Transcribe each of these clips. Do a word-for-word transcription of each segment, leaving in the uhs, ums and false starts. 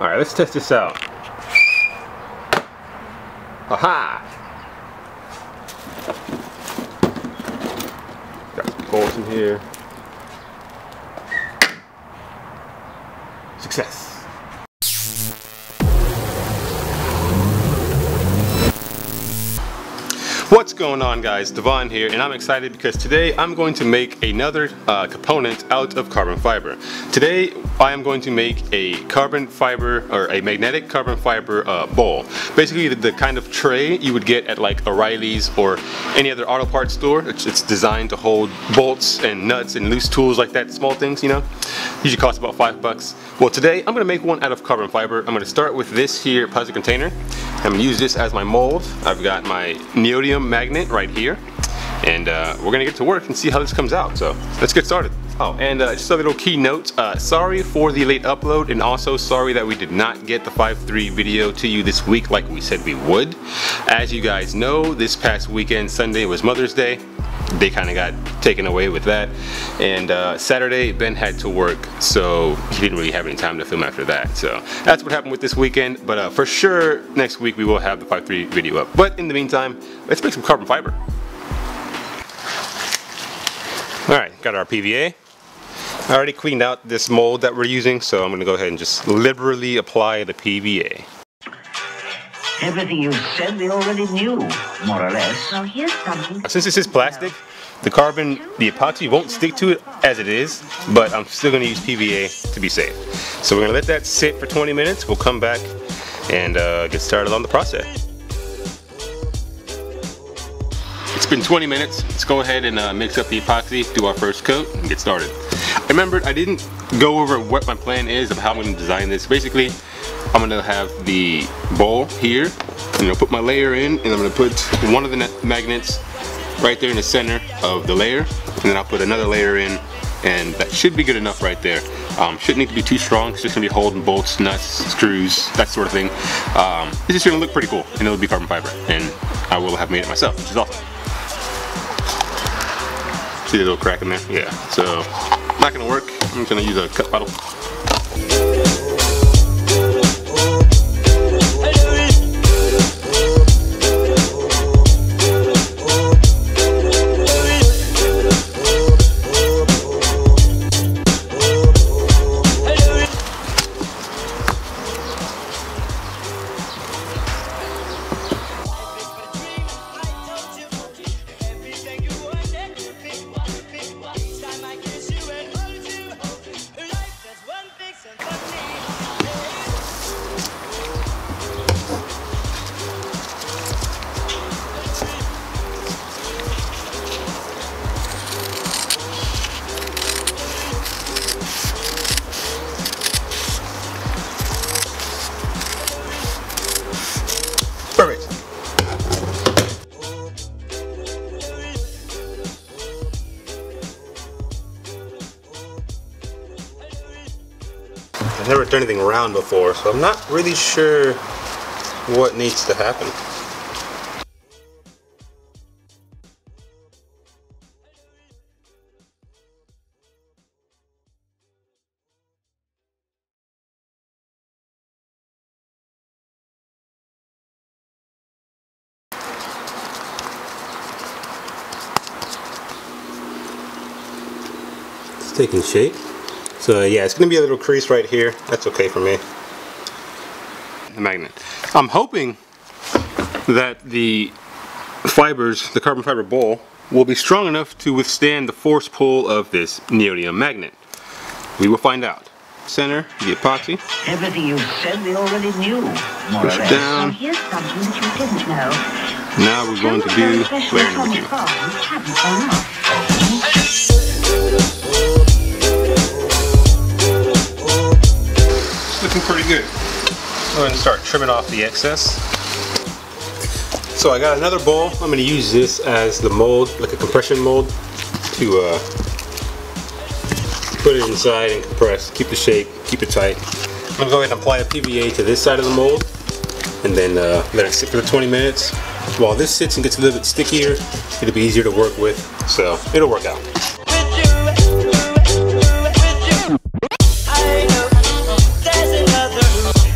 All right, let's test this out. Aha! Got some bolts in here. Success. What's going on, guys? Devon here, and I'm excited because today I'm going to make another uh, component out of carbon fiber. Today I am going to make a carbon fiber or a magnetic carbon fiber uh, bowl. Basically the, the kind of tray you would get at like O'Reilly's or any other auto parts store. It's, it's designed to hold bolts and nuts and loose tools like that, small things, you know. Usually costs about five bucks. Well, today I'm going to make one out of carbon fiber. I'm going to start with this here plastic container. I'm going to use this as my mold. I've got my neodymium magnet right here, and uh, we're gonna get to work and see how this comes out, so let's get started. Oh, and uh, just a little key note, uh, sorry for the late upload, and also sorry that we did not get the five three video to you this week like we said we would. As you guys know, this past weekend, Sunday, was Mother's Day. They kind of got taken away with that, and uh, Saturday Ben had to work, so he didn't really have any time to film after that, so that's what happened with this weekend. But uh, for sure next week we will have the five three video up, but in the meantime let's make some carbon fiber. Alright, got our P V A. I already cleaned out this mold that we're using, so I'm going to go ahead and just liberally apply the P V A. Everything you said we already knew, more or less. Well, here's something. Since this is plastic, the carbon, the epoxy won't stick to it as it is, but I'm still going to use P V A to be safe. So we're going to let that sit for twenty minutes. We'll come back and uh, get started on the process. It's been twenty minutes. Let's go ahead and uh, mix up the epoxy, do our first coat, and get started. I remembered I didn't go over what my plan is of how I'm going to design this. Basically, I'm gonna have the bowl here. I'm gonna put my layer in, and I'm gonna put one of the magnets right there in the center of the layer, and then I'll put another layer in, and that should be good enough right there. Um, shouldn't need to be too strong. It's just gonna be holding bolts, nuts, screws, that sort of thing. Um, it's just gonna look pretty cool, and it'll be carbon fiber, and I will have made it myself, which is awesome. See the little crack in there? Yeah. So not gonna work. I'm just gonna use a cup bottle. I've never done anything round before, so I'm not really sure what needs to happen. It's taking shape. So yeah, it's gonna be a little crease right here. That's okay for me. The magnet. I'm hoping that the fibers, the carbon fiber bowl, will be strong enough to withstand the force pull of this neodymium magnet. We will find out. Center, the epoxy. Everything you said we already knew. Push it down. Here's something that you didn't know. Now we're going to do layer number two. Looking pretty good. I'm going to start trimming off the excess. So I got another bowl. I'm going to use this as the mold, like a compression mold, to uh, put it inside and compress, keep the shape, keep it tight. I'm going to go ahead and apply a P V A to this side of the mold, and then uh, let it sit for the twenty minutes. While this sits and gets a little bit stickier, it'll be easier to work with, so it'll work out. I know there's another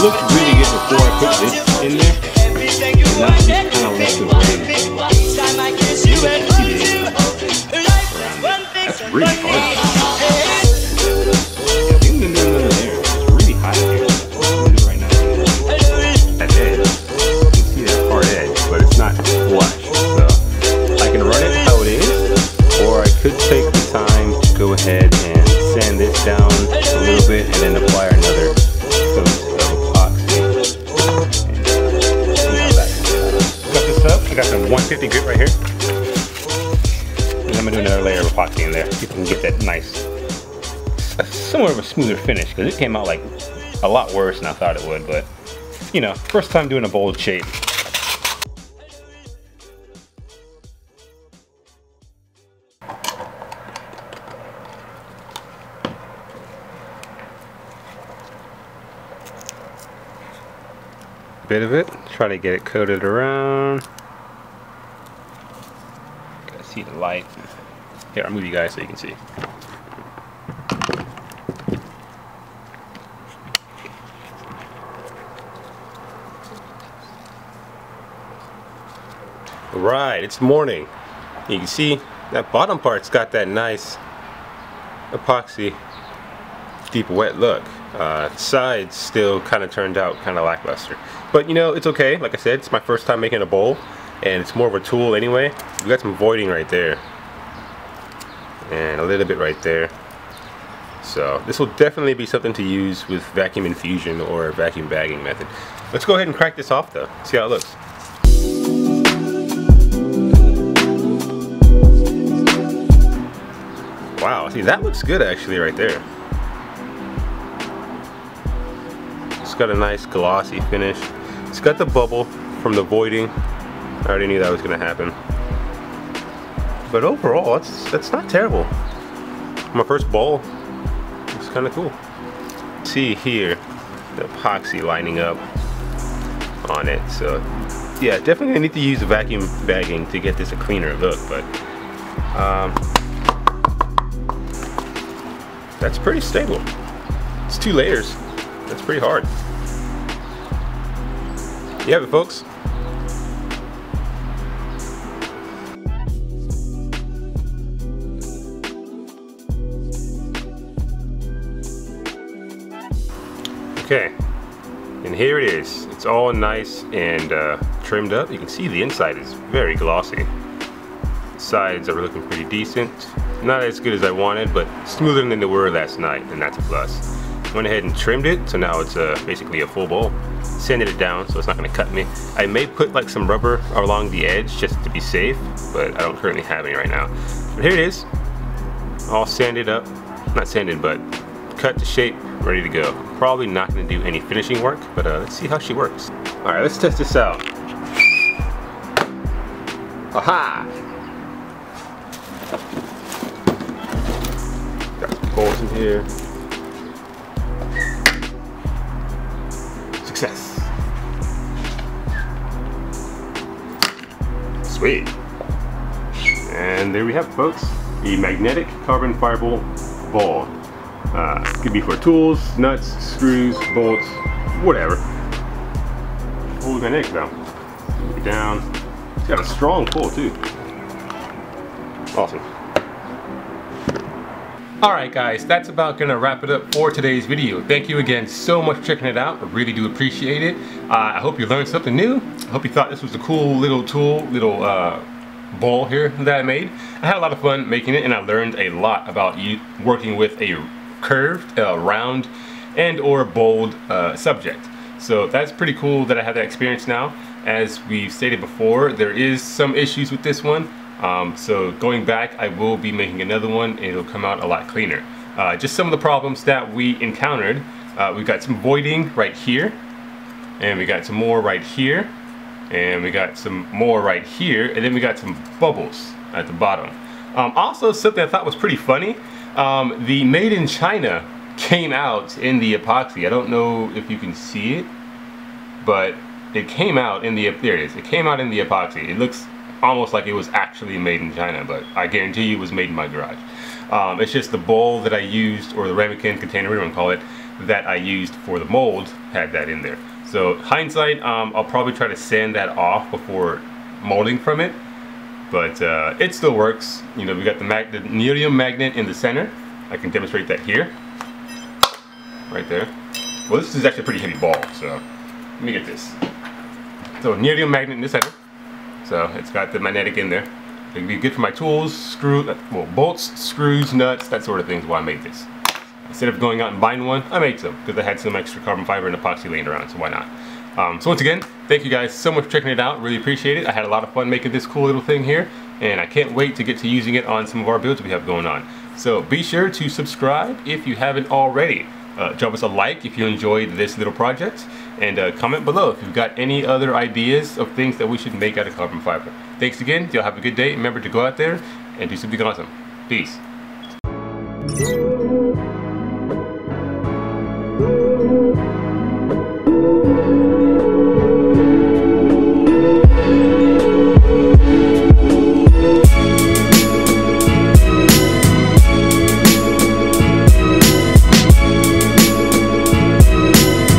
It looked really good before I put this in there. And now it's kind of left with it. That's really hard. Even in there, it's really hot here. It's right now. That edge. You can see that hard edge, but it's not flush. So I can run it how it is, or I could take the time to go ahead and sand this down a little bit and then apply another. Got some one fifty grit right here, and I'm going to do another layer of epoxy in there. See if we can get that nice, somewhat of a smoother finish, because it came out like a lot worse than I thought it would, but you know, first time doing a bold shape. Bit of it, try to get it coated around. See the light. Here, I'll move you guys so you can see. Alright, it's morning. You can see that bottom part's got that nice epoxy deep wet look. Uh, sides still kind of turned out kind of lackluster. But you know, it's okay. Like I said, it's my first time making a bowl. And it's more of a tool anyway. We got some voiding right there, and a little bit right there. So this will definitely be something to use with vacuum infusion or vacuum bagging method. Let's go ahead and crack this off though. See how it looks. Wow, see that looks good actually right there. It's got a nice glossy finish. It's got the bubble from the voiding. I already knew that was going to happen, but overall, that's that's not terrible. My first bowl, it's kind of cool. See here, the epoxy lining up on it. So yeah, definitely need to use the vacuum bagging to get this a cleaner look. But um, that's pretty stable. It's two layers. That's pretty hard. You have it, folks. Okay, and here it is. It's all nice and uh, trimmed up. You can see the inside is very glossy. Sides are looking pretty decent. Not as good as I wanted, but smoother than they were last night, and that's a plus. Went ahead and trimmed it, so now it's uh, basically a full bowl. Sanded it down, so it's not gonna cut me. I may put like some rubber along the edge just to be safe, but I don't currently have any right now. But here it is, all sanded up. Not sanded, but cut to shape, ready to go. Probably not going to do any finishing work, but uh, let's see how she works. All right, let's test this out. Aha! Got some bolts in here. Success. Sweet. And there we have it, folks. The magnetic carbon fiber ball. Uh, it could be for tools, nuts, screws, bolts, whatever. Pull the neck down. Move it down. It's got a strong pull too. Awesome. Alright guys, that's about going to wrap it up for today's video. Thank you again so much for checking it out. I really do appreciate it. Uh, I hope you learned something new. I hope you thought this was a cool little tool, little uh, bowl here that I made. I had a lot of fun making it, and I learned a lot about you working with a curved, uh, round, and or bold uh, subject. So that's pretty cool that I have that experience now. As we've stated before, there is some issues with this one. Um, so going back, I will be making another one, and it'll come out a lot cleaner. Uh, just some of the problems that we encountered. Uh, we got some voiding right here, and we got some more right here, and we got some more right here, and then we got some bubbles at the bottom. Um, also, something I thought was pretty funny, um, the Made in China came out in the epoxy. I don't know if you can see it, but it came out in the, there it is, it came out in the epoxy. It looks almost like it was actually made in China, but I guarantee you it was made in my garage. Um, it's just the bowl that I used, or the ramekin container, whatever you want to call it, that I used for the mold had that in there. So hindsight, um, I'll probably try to sand that off before molding from it, but uh, it still works. You know, we got the, mag the neodymium magnet in the center. I can demonstrate that here, right there. Well, this is actually a pretty heavy ball, so let me get this. So neodymium magnet in the center. So it's got the magnetic in there. It'd be good for my tools, screw, well, bolts, screws, nuts, that sort of thing is why I made this. Instead of going out and buying one, I made some because I had some extra carbon fiber and epoxy laying around, so why not? Um, so once again, thank you guys so much for checking it out. Really appreciate it. I had a lot of fun making this cool little thing here, and I can't wait to get to using it on some of our builds we have going on. So be sure to subscribe if you haven't already. Uh, drop us a like if you enjoyed this little project, and uh, comment below if you've got any other ideas of things that we should make out of carbon fiber. Thanks again. Y'all have a good day. Remember to go out there and do something awesome. Peace.